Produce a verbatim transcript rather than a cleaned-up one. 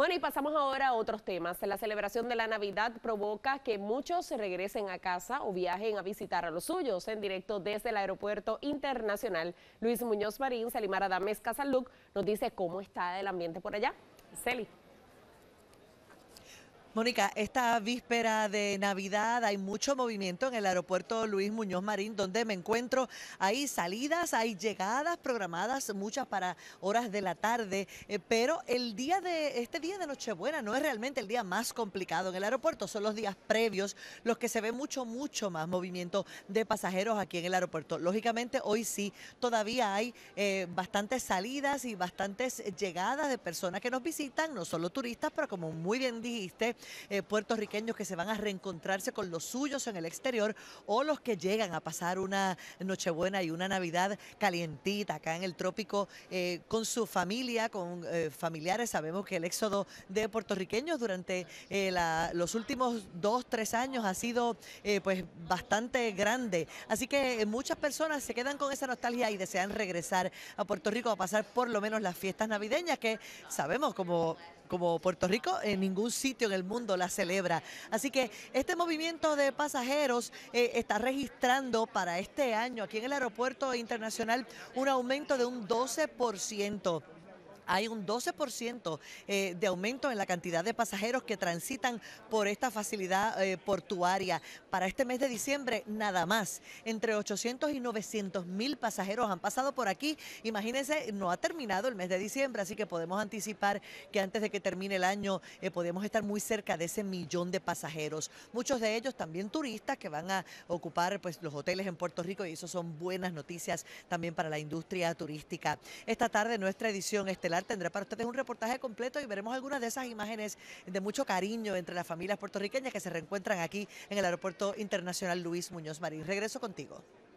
Bueno, y pasamos ahora a otros temas. La celebración de la Navidad provoca que muchos regresen a casa o viajen a visitar a los suyos. En directo desde el Aeropuerto Internacional Luis Muñoz Marín, Celimar Adames Casalúg nos dice cómo está el ambiente por allá. Celi. Mónica, esta víspera de Navidad hay mucho movimiento en el aeropuerto Luis Muñoz Marín, donde me encuentro. Hay salidas, hay llegadas programadas, muchas para horas de la tarde, eh, pero el día de este día de Nochebuena no es realmente el día más complicado en el aeropuerto, son los días previos los que se ve mucho, mucho más movimiento de pasajeros aquí en el aeropuerto. Lógicamente, hoy sí, todavía hay eh, bastantes salidas y bastantes llegadas de personas que nos visitan, no solo turistas, pero como muy bien dijiste, Eh, puertorriqueños que se van a reencontrarse con los suyos en el exterior o los que llegan a pasar una Nochebuena y una Navidad calientita acá en el trópico eh, con su familia, con eh, familiares. Sabemos que el éxodo de puertorriqueños durante eh, la, los últimos dos, tres años ha sido eh, pues bastante grande. Así que eh, muchas personas se quedan con esa nostalgia y desean regresar a Puerto Rico a pasar por lo menos las fiestas navideñas que sabemos como... Como Puerto Rico, en ningún sitio en el mundo la celebra. Así que este movimiento de pasajeros eh, está registrando para este año aquí en el Aeropuerto Internacional un aumento de un doce por ciento. Hay un doce por ciento eh, de aumento en la cantidad de pasajeros que transitan por esta facilidad eh, portuaria. Para este mes de diciembre, nada más, entre ochocientos y novecientos mil pasajeros han pasado por aquí. Imagínense, no ha terminado el mes de diciembre, así que podemos anticipar que antes de que termine el año eh, podemos estar muy cerca de ese millón de pasajeros. Muchos de ellos también turistas que van a ocupar pues, los hoteles en Puerto Rico, y eso son buenas noticias también para la industria turística. Esta tarde nuestra edición estelar tendrá para ustedes un reportaje completo y veremos algunas de esas imágenes de mucho cariño entre las familias puertorriqueñas que se reencuentran aquí en el Aeropuerto Internacional Luis Muñoz Marín. Regreso contigo.